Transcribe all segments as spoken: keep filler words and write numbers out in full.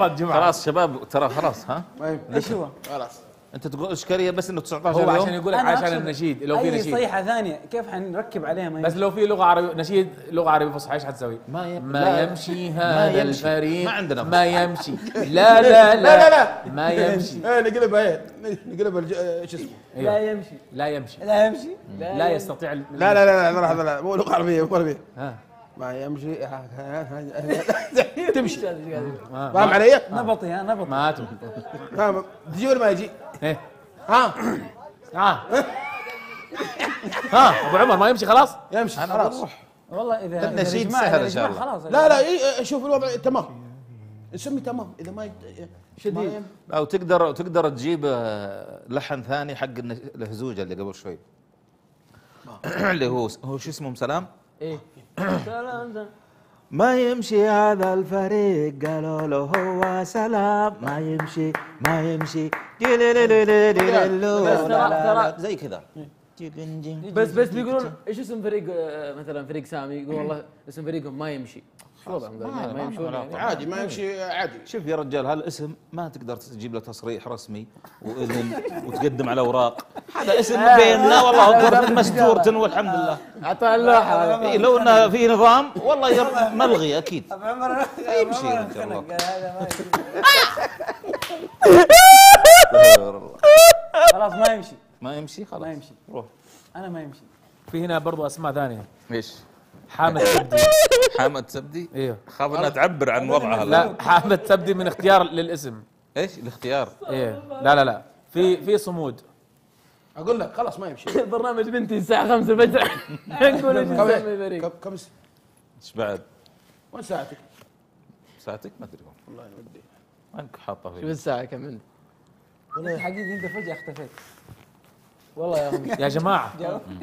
خلاص شباب ترى خلاص ها؟ ايش هو؟ خلاص انت تقول اشكاليه بس انه تسعطعش هو عشان يقول لك عشان النشيد لو في نشيد اي صيحه ثانيه كيف حنركب عليها ما يمشي. بس لو في لغه عربيه نشيد لغه عربيه فصحى ايش حتسوي؟ ما, ي... ما يمشي هذا الفريق ما عندنا ما يمشي لا لا لا لا لا ما يمشي نقلبها ايه نقلبها ايش اسمه؟ لا يمشي لا يمشي لا يمشي لا يستطيع لا لا لا لا لحظه لا مو لغه عربيه مو عربيه ها ما يمشي تمشي فاهم علي؟ نبطي ها نبطي ما تمشي تجي ولا ما يجي؟ ايه ها ها ها ابو عمر ما يمشي خلاص؟ يمشي خلاص والله اذا النشيد سهل ان شاء الله لا لا اي شوف الوضع تمام نسمي تمام اذا ما شديد او تقدر تقدر تجيب لحن ثاني حق الهزوجه اللي قبل شوي اللي هو هو شو اسمه سلام؟ ايه ما يمشي هذا الفريق قالوا له هو سلام ما يمشي ما يمشي زي كذا بس بس بيقولون ايش اسم فريق مثلا فريق سامي يقول والله اسم فريقهم ما يمشي ما, ما يمشون عادي ما يمشي عادي شوف يا رجال هالاسم ما تقدر تجيب له تصريح رسمي واذن وتقدم على اوراق هذا اسم بيننا والله وكرت مستورة والحمد لله حتى اللوحه لو انه في نظام والله ملغي اكيد ابو عمر يمشي ان شاء الله خلاص ما يمشي ما يمشي خلاص ما يمشي روح انا ما يمشي في هنا برضه اسماء ثانيه ايش حامد سبدي حامد سبدي؟ ايوه خاف انها تعبر عن وضعها لا حامد سبدي من اختيار للاسم ايش؟ الاختيار ايه لا لا لا في في صمود اقول لك خلاص ما يمشي برنامج بنتي الساعة خمسة الفجر نقول ايش نسمي فريق كم كم ايش بعد؟ وين ساعتك؟ ساعتك؟ ما ادري والله انا ودي وينك حاطها فيها شوف الساعة كم عندك والله حقيقي انت فجأة اختفيت والله يا أمي يا جماعة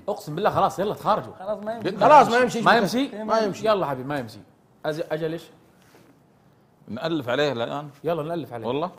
أقسم بالله خلاص يلا تخارجوا خلاص ما يمشي خلاص ما يمشي ما يمشي ما يمشي يلا حبيبي ما يمشي أجل إيش؟ نألف عليه الآن يلا نألف عليه والله